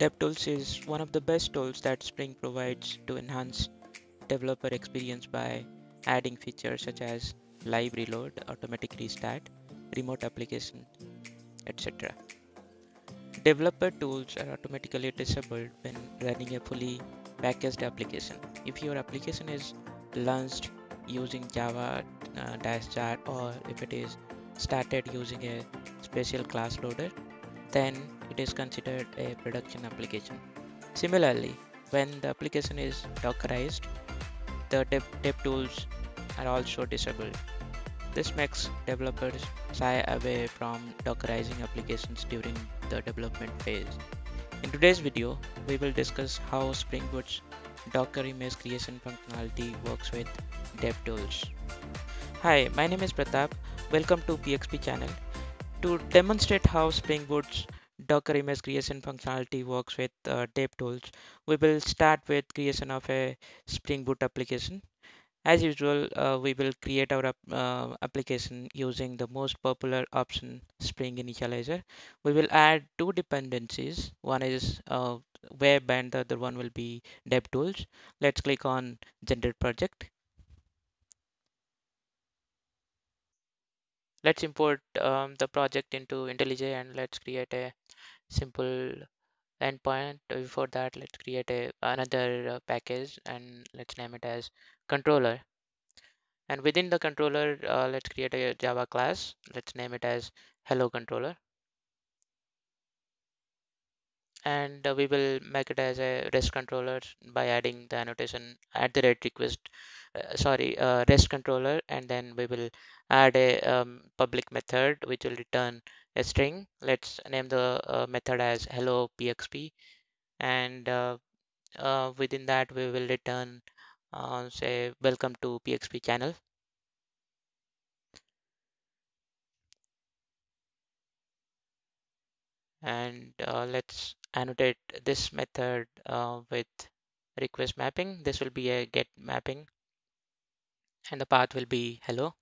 DevTools is one of the best tools that Spring provides to enhance developer experience by adding features such as live reload, automatic restart, remote application, etc. Developer tools are automatically disabled when running a fully packaged application. If your application is launched using Java -jar or if it is started using a special class loader, then it is considered a production application. Similarly, when the application is Dockerized, the DevTools are also disabled. This makes developers shy away from Dockerizing applications during the development phase. In today's video, we will discuss how Spring Boot's Docker image creation functionality works with DevTools. Hi, my name is Pratap. Welcome to PXP channel. To demonstrate how Spring Boot's Docker image creation functionality works with DevTools, we will start with creation of a Spring Boot application. As usual, we will create our application using the most popular option, Spring Initializer. We will add two dependencies. One is web and the other one will be DevTools. Let's click on Generate Project. Let's import the project into IntelliJ and let's create a simple endpoint. Before that, let's create another package and let's name it as controller. And within the controller, let's create a Java class. Let's name it as HelloController. And we will make it as a REST controller by adding the annotation REST controller, and then we will add a public method which will return a string. Let's name the method as hello PXP, and within that we will return say welcome to PXP channel. And let's annotate this method with request mapping. This will be a get mapping and the path will be hello.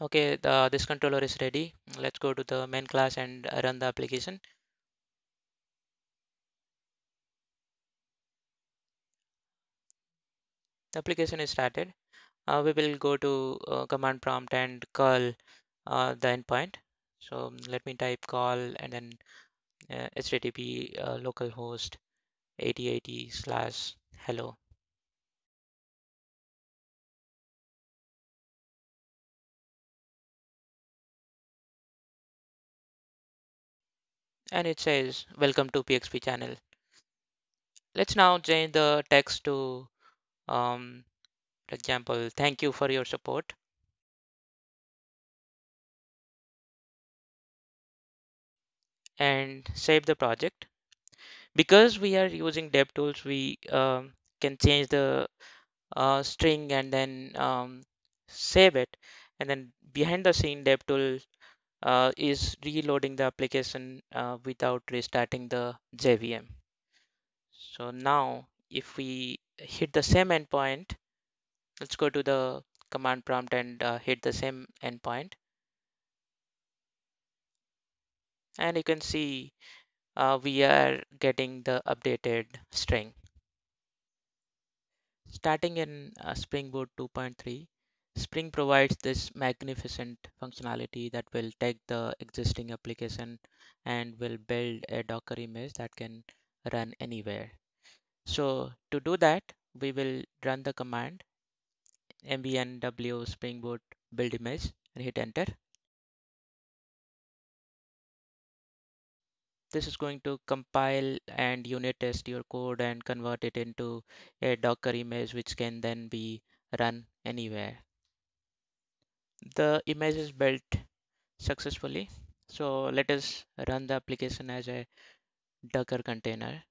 Okay, this controller is ready. Let's go to the main class and run the application. The application is started. We will go to command prompt and call the endpoint. So let me type call and then HTTP localhost 8080/hello. And it says welcome to PXP channel. Let's now change the text to for example, thank you for your support. And save the project. Because we are using DevTools, we can change the string and then save it. And then behind the scene, DevTools is reloading the application without restarting the JVM. So now if we hit the same endpoint, let's go to the command prompt and hit the same endpoint. And you can see we are getting the updated string. Starting in Spring Boot 2.3, Spring provides this magnificent functionality that will take the existing application and will build a Docker image that can run anywhere. So to do that, we will run the command mvnw Spring Boot build image and hit enter. This is going to compile and unit test your code and convert it into a Docker image which can then be run anywhere. The image is built successfully. So let us run the application as a Docker container.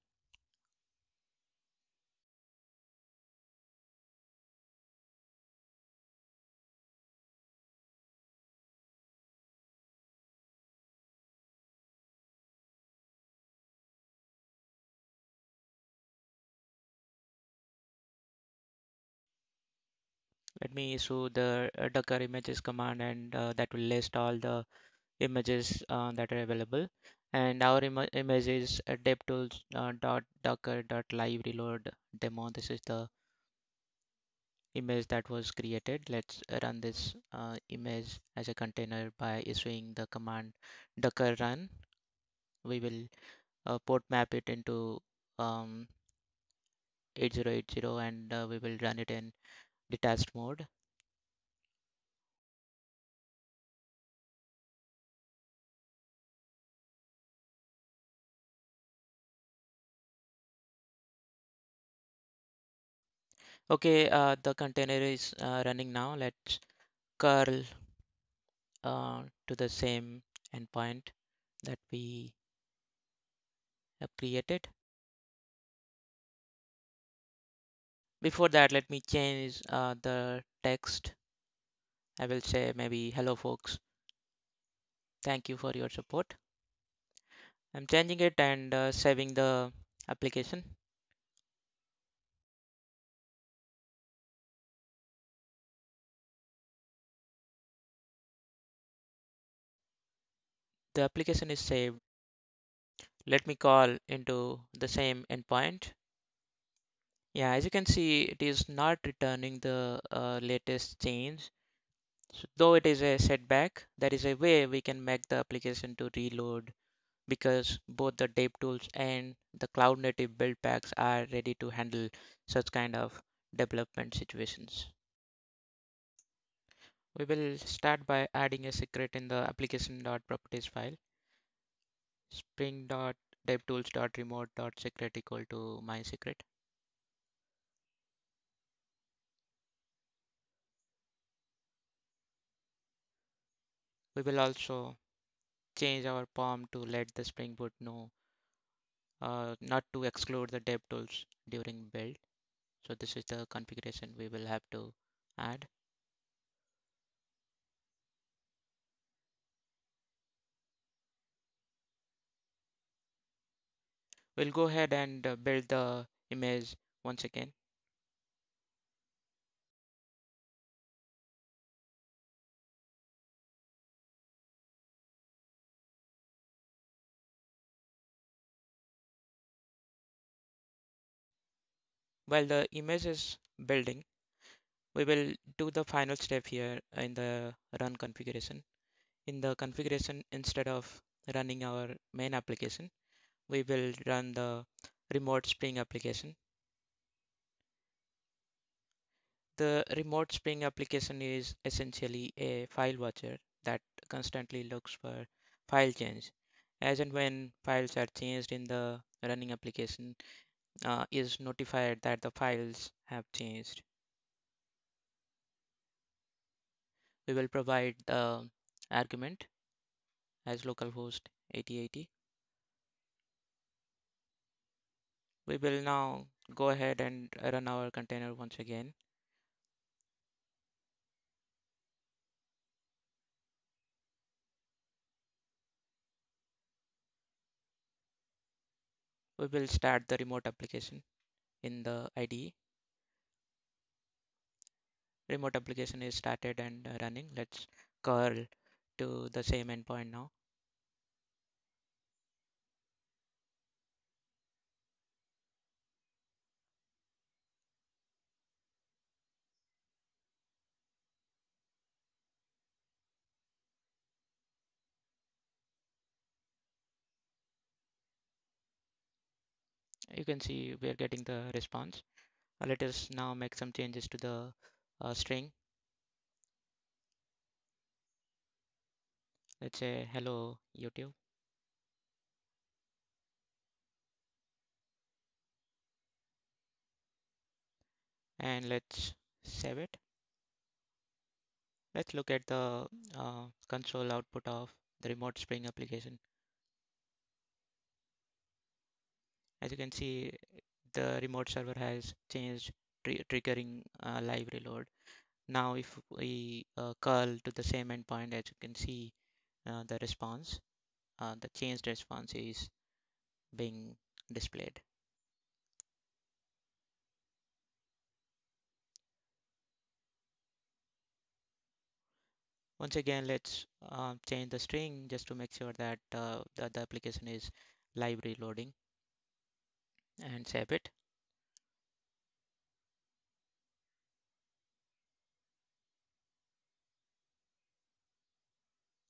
Let me issue the Docker images command, and that will list all the images that are available. And our image is DevTools dot Docker dot live reload demo. This is the image that was created. Let's run this image as a container by issuing the command Docker run. We will port map it into 8080, and we will run it in detached mode. Okay, the container is running now. Let's curl to the same endpoint that we have created. Before that, let me change the text. I will say maybe hello folks, thank you for your support. I'm changing it and saving the application. The application is saved. Let me call into the same endpoint. Yeah, as you can see, it is not returning the latest change. So, though it is a setback, there is a way we can make the application to reload, because both the DevTools and the cloud-native build packs are ready to handle such kind of development situations. We will start by adding a secret in the application.properties file. Spring.devtools.remote.secret equal to my secret. We will also change our POM to let the Spring Boot know not to exclude the DevTools during build. So this is the configuration we will have to add. We'll go ahead and build the image once again. While the image is building, we will do the final step here in the run configuration. In the configuration, instead of running our main application, we will run the remote Spring application. The remote Spring application is essentially a file watcher that constantly looks for file change. As and when files are changed in the running application, is notified that the files have changed. We will provide the argument as localhost 8080. We will now go ahead and run our container once again. We will start the remote application in the IDE. Remote application is started and running. Let's curl to the same endpoint now. You can see we are getting the response. Let us now make some changes to the string. Let's say hello YouTube. And let's save it. Let's look at the console output of the remote Spring application. As you can see, the remote server has changed, triggering live reload. Now if we curl to the same endpoint, as you can see, the response, the changed response is being displayed. Once again, let's change the string just to make sure that, the application is live reloading, and save it.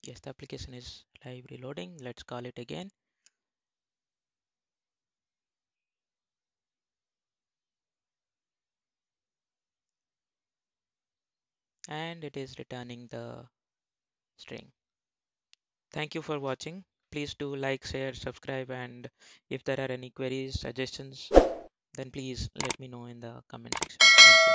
Yes, the application is live reloading. Let's call it again. And it is returning the string. Thank you for watching. Please do like, share, subscribe, and if there are any queries, suggestions, then please let me know in the comment section. Thank you.